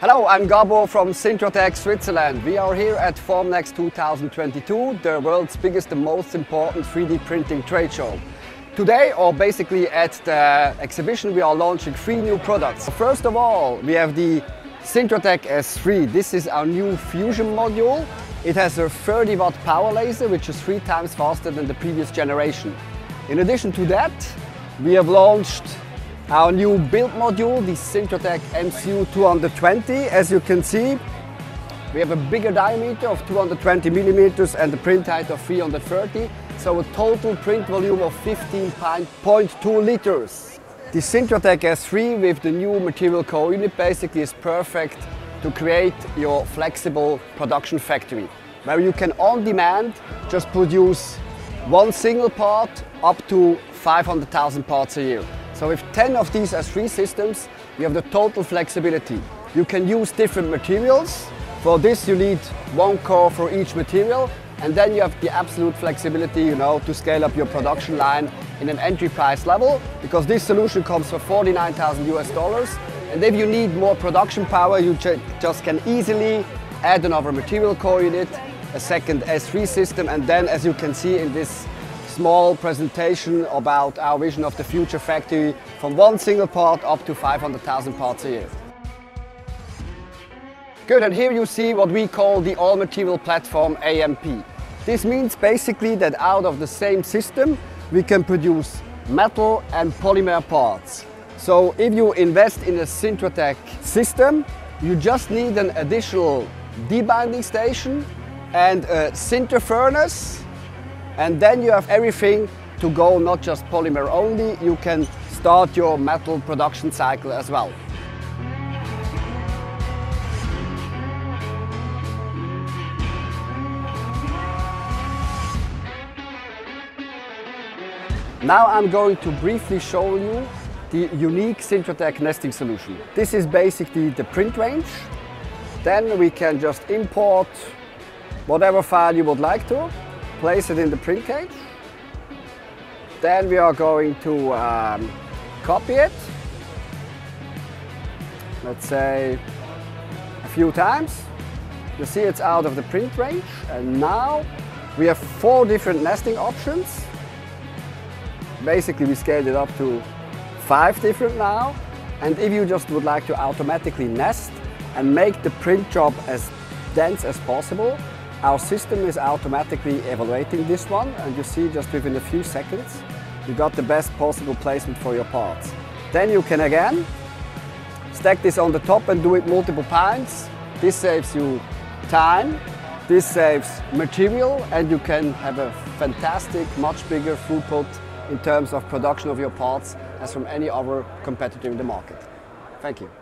Hello, I'm Gabo from Sintratec Switzerland. We are here at Formnext 2022, the world's biggest and most important 3D printing trade show. Today, or basically at the exhibition, we are launching three new products. First of all, we have the Sintratec S3. This is our new fusion module. It has a 30-watt power laser, which is 3 times faster than the previous generation. In addition to that, we have launched our new build module, the Sintratec MCU 220. As you can see, we have a bigger diameter of 220 millimeters and a print height of 330, so a total print volume of 15.2 liters. The Sintratec S3 with the new material core unit basically is perfect to create your flexible production factory, where you can on demand just produce one single part up to 500,000 parts a year. So with 10 of these S3 systems, you have the total flexibility. You can use different materials. For this, you need one core for each material, and then you have the absolute flexibility, to scale up your production line in an entry price level, because this solution comes for $49,000 US. And if you need more production power, you just can easily add another material core unit, a second S3 system, and then, as you can see in this small presentation about our vision of the future factory, from one single part up to 500,000 parts a year. Good, and here you see what we call the All Material Platform AMP. This means basically that out of the same system we can produce metal and polymer parts. So if you invest in a Sintratec system, you just need an additional debinding station and a sinter furnace. And then you have everything to go, not just polymer only, you can start your metal production cycle as well. Now I'm going to briefly show you the unique Sintratec nesting solution. This is basically the print range. Then we can just import whatever file you would like to. Place it in the print cage. Then we are going to copy it, let's say a few times. You see it's out of the print range, and now we have 4 different nesting options. Basically we scaled it up to 5 different now. And if you just would like to automatically nest and make the print job as dense as possible, our system is automatically evaluating this one, and you see just within a few seconds you got the best possible placement for your parts. Then you can again stack this on the top and do it multiple times. This saves you time, this saves material, and you can have a fantastic, much bigger throughput in terms of production of your parts as from any other competitor in the market. Thank you.